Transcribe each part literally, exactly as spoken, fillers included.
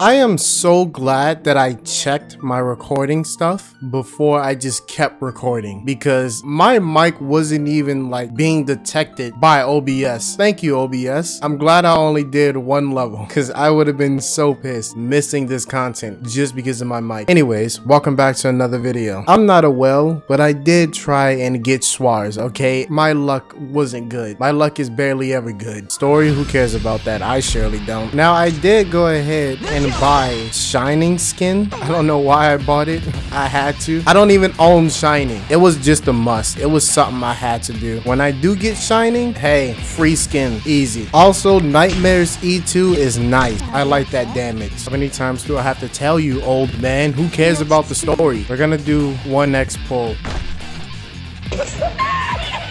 I am so glad that I checked my recording stuff before I just kept recording, because my mic wasn't even like being detected by O B S. Thank you, O B S. I'm glad I only did one level, because I would have been so pissed missing this content just because of my mic. Anyways, welcome back to another video. I'm not a whale, but I did try and get Schwarz, okay? My luck wasn't good. My luck is barely ever good. Story, who cares about that? I surely don't. Now, I did go ahead and buy Shining skin. I don't know why I bought it. I had to. I don't even own Shining. It was just a must. It was something I had to do. When I do get Shining, hey, free skin, easy. Also, Nightmares E two is nice. I like that damage. How many times do I have to tell you, old man? Who cares about the story? We're gonna do one X pull.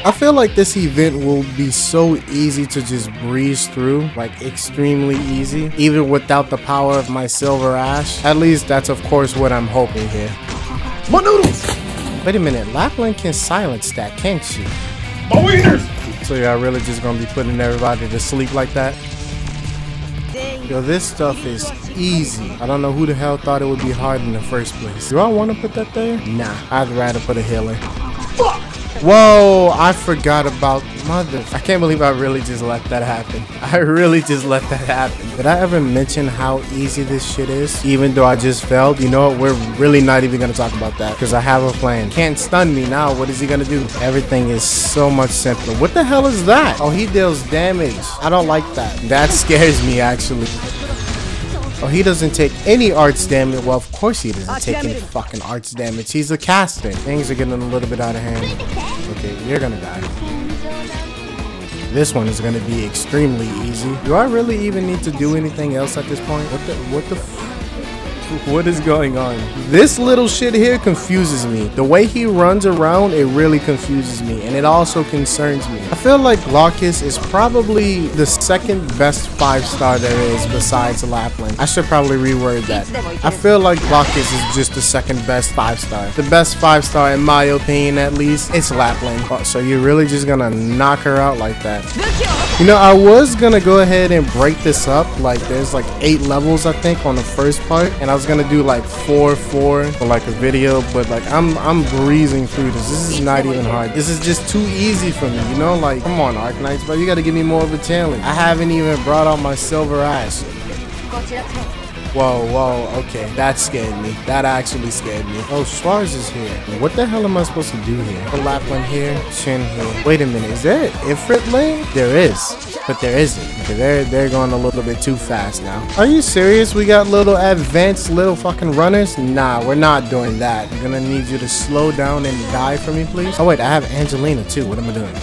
I feel like this event will be so easy to just breeze through, like extremely easy, even without the power of my Silver Ash. At least that's of course what I'm hoping here. My noodles! Wait a minute, Lappland can silence that, can't she? My wieners! So y'all really just gonna be putting everybody to sleep like that? Yo, this stuff is easy. I don't know who the hell thought it would be hard in the first place. Do I want to put that there? Nah, I'd rather put a healer. Fuck! Whoa, I forgot about mother. I can't believe I really just let that happen. I really just let that happen. Did I ever mention how easy this shit is? Even though I just failed, you know what? We're really not even gonna talk about that because I have a plan. Can't stun me now. What is he gonna do? Everything is so much simpler. What the hell is that? Oh, he deals damage. I don't like that. That scares me actually. Oh, he doesn't take any arts damage. Well, of course he doesn't take any fucking arts damage. He's a caster. Things are getting a little bit out of hand. Okay, you're gonna die. This one is gonna be extremely easy. Do I really even need to do anything else at this point? What the, what the f- what is going on? This little shit here confuses me. The way he runs around, it really confuses me. And it also concerns me. I feel like Locus is probably the second best five star there is besides Lappland. I should probably reword that. I feel like Locus is just the second best five star. The best five star in my opinion at least, it's Lappland. Oh, so you're really just gonna knock her out like that? You know, I was gonna go ahead and break this up. Like there's like eight levels I think on the first part. And I was gonna do like four, four for like a video. But like I'm, I'm breezing through this. This is not even hard. This is just too easy for me, you know? Like, come on, Arknights, bro. You gotta give me more of a challenge. I haven't even brought out my Silver Ash. Whoa, whoa, okay. That scared me. That actually scared me. Oh, Schwarz is here. What the hell am I supposed to do here? The Lappland here, Chen here. Wait a minute, is there an Ifrit lane? There is, but there isn't. Okay, they're, they're going a little bit too fast now. Are you serious? We got little advanced little fucking runners? Nah, we're not doing that. I'm gonna need you to slow down and die for me, please. Oh, wait, I have Angelina too. What am I doing?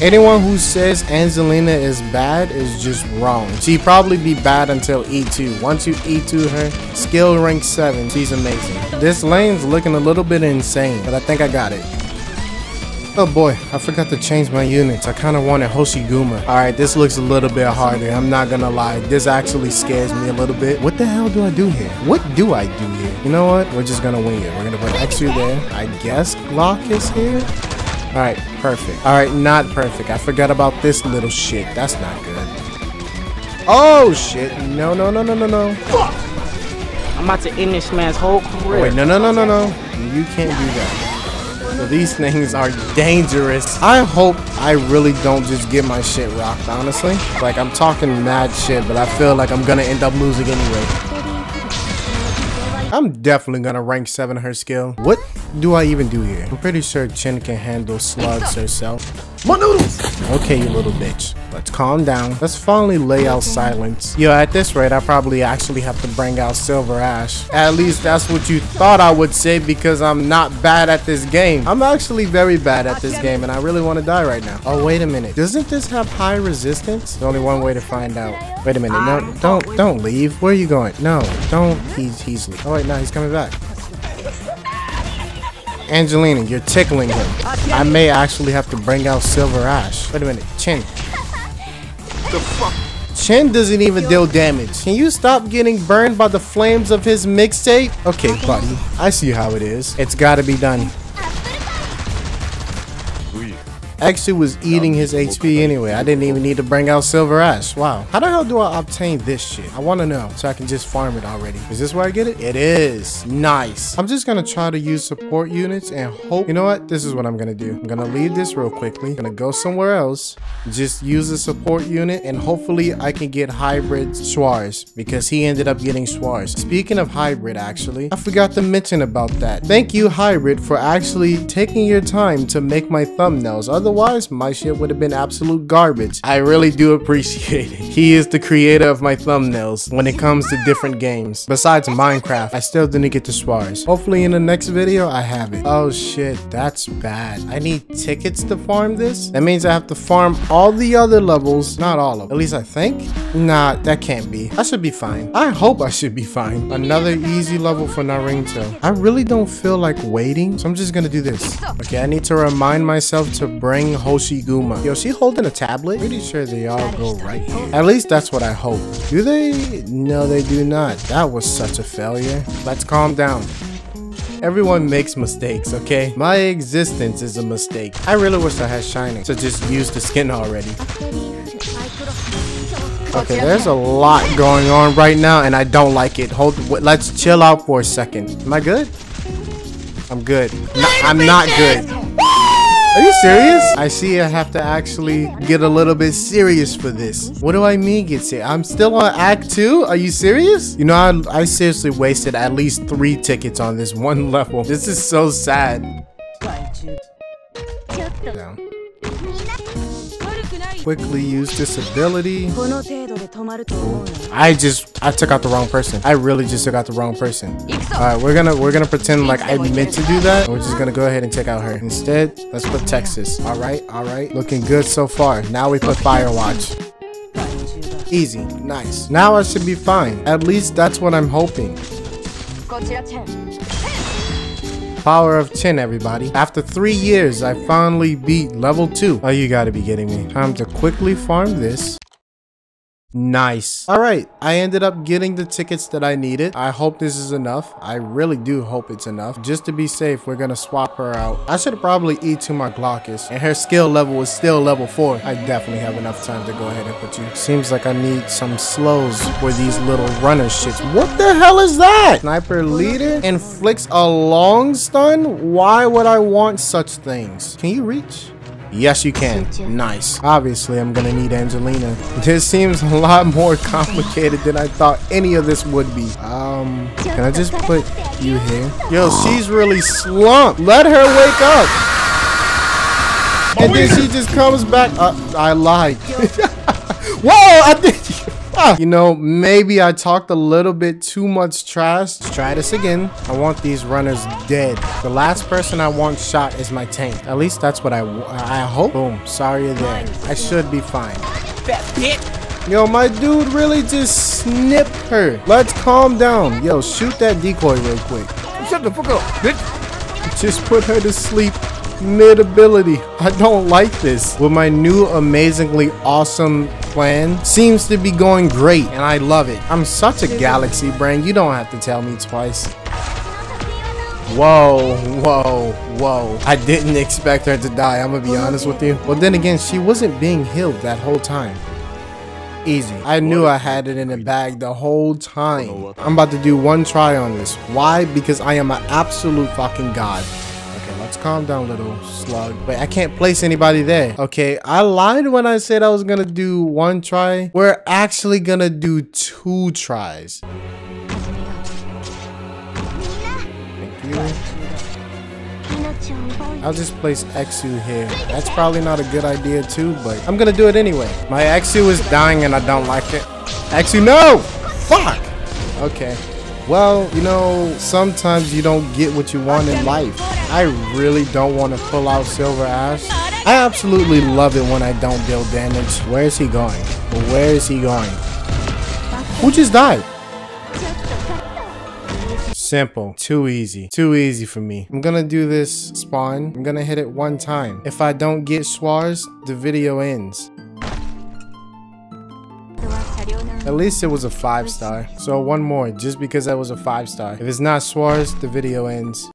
Anyone who says Angelina is bad is just wrong. She'd probably be bad until E two. Once you E two her, skill rank seven, she's amazing. This lane's looking a little bit insane, but I think I got it. Oh boy, I forgot to change my units. I kind of wanted Hoshiguma. Alright, this looks a little bit harder. I'm not gonna lie. This actually scares me a little bit. What the hell do I do here? What do I do here? You know what? We're just gonna wing it. We're gonna put Exu there. I guess Locus here? Alright, perfect. Alright, not perfect. I forgot about this little shit. That's not good. Oh, shit. No, no, no, no, no, no. Fuck! I'm about to end this man's whole career. Oh, wait, no, no, no, no, no. You can't do that. So these things are dangerous. I hope I really don't just get my shit rocked, honestly. Like, I'm talking mad shit, but I feel like I'm gonna end up losing anyway. I'm definitely gonna rank seven her skill. What do I even do here? I'm pretty sure Chen can handle slugs herself. My noodles! Okay, you little bitch. Let's calm down. Let's finally lay out silence. Yo, at this rate, I probably actually have to bring out Silver Ash. At least that's what you thought I would say because I'm not bad at this game. I'm actually very bad at this game and I really wanna die right now. Oh, wait a minute. Doesn't this have high resistance? There's only one way to find out. Wait a minute. No, don't, don't leave. Where are you going? No, don't. He's, he's leaving. Oh, wait. No, he's coming back. Angelina, you're tickling him. I may actually have to bring out Silver Ash. Wait a minute, Chen. The fuck? Chen doesn't even deal damage. Can you stop getting burned by the flames of his mixtape? Okay, buddy. I see how it is. It's gotta be done. Exu was eating his H P anyway. I didn't even need to bring out Silver Ash. Wow. How the hell do I obtain this shit? I want to know so I can just farm it already. Is this where I get it? It is. Nice. I'm just going to try to use support units and hope. You know what? This is what I'm going to do. I'm going to leave this real quickly. I'm going to go somewhere else. Just use a support unit and hopefully I can get hybrid Schwarz because he ended up getting Schwarz. Speaking of hybrid, actually, I forgot to mention about that. Thank you, hybrid, for actually taking your time to make my thumbnails. Otherwise, my shit would have been absolute garbage. I really do appreciate it. He is the creator of my thumbnails when it comes to different games. Besides Minecraft, I still didn't get to Suarez. Hopefully in the next video, I have it. Oh shit, that's bad. I need tickets to farm this? That means I have to farm all the other levels. Not all of them. At least I think. Nah, that can't be. I should be fine. I hope I should be fine. Another easy level for Naringto. I really don't feel like waiting, so I'm just gonna do this. Okay, I need to remind myself to bring Hoshiguma. Yo, she holding a tablet? Pretty sure they all go right here. At least that's what I hope. Do they? No, they do not. That was such a failure. Let's calm down. Everyone makes mistakes, okay? My existence is a mistake. I really wish I had shining, so just use the skin already. Okay, there's a lot going on right now, and I don't like it. Hold, let's chill out for a second. Am I good? I'm good. No, I'm not good. Are you serious? I see I have to actually get a little bit serious for this. What do I mean get serious? I'm still on act two? Are you serious? You know, I, I seriously wasted at least three tickets on this one level. This is so sad. Down. Quickly use this ability. I just, I took out the wrong person. I really just took out the wrong person. Alright, we're gonna, we're gonna pretend like I meant to do that. We're just gonna go ahead and take out her. Instead, let's put Texas. Alright, alright. Looking good so far. Now we put Firewatch. Easy, nice. Now I should be fine. At least that's what I'm hoping. Power of Chen, everybody. After three years, I finally beat level two. Oh, you gotta be kidding me. Time to quickly farm this. Nice. All right, I ended up getting the tickets that I needed. I hope this is enough. I really do hope it's enough. Just to be safe, we're gonna swap her out. I should probably eat to my Locus, and her skill level is still level four. I definitely have enough time to go ahead and put you. Seems like I need some slows for these little runner shits. What the hell is that? Sniper leader inflicts a long stun? Why would I want such things? Can you reach? Yes, you can. Nice. Obviously, I'm gonna need Angelina. This seems a lot more complicated than I thought any of this would be. Um, can I just put you here? Yo, she's really slumped. Let her wake up. And then she just comes back. Uh, I lied. Whoa, I did. You know, maybe I talked a little bit too much trash. Let's try this again. I want these runners dead. The last person I want shot is my tank. At least that's what I I hope. Boom. Sorry you're there. I should be fine. Yo, my dude really just snipped her. Let's calm down. Yo, shoot that decoy real quick. Shut the fuck up, bitch. Just put her to sleep. Mid-ability. I don't like this. With my new amazingly awesome plan, seems to be going great and I love it. I'm such a galaxy brain. You don't have to tell me twice. Whoa, whoa, whoa. I didn't expect her to die. I'm gonna be honest with you. Well, then again, she wasn't being healed that whole time. Easy. I knew I had it in the bag the whole time. I'm about to do one try on this. Why? Because I am an absolute fucking god. Let's calm down, little slug. Wait, I can't place anybody there. Okay, I lied when I said I was gonna do one try. We're actually gonna do two tries. Thank you. I'll just place Exu here. That's probably not a good idea too, but I'm gonna do it anyway. My Exu is dying and I don't like it. Exu, no! Fuck! Okay. Well, you know, sometimes you don't get what you want in life. I really don't want to pull out Silver Ash. I absolutely love it when I don't deal damage. Where is he going? Where is he going? Who just died? Simple. Too easy. Too easy for me. I'm gonna do this spawn. I'm gonna hit it one time. If I don't get Schwarz, the video ends. At least it was a five star. So one more, just because that was a five star. If it's not Suarez, the video ends.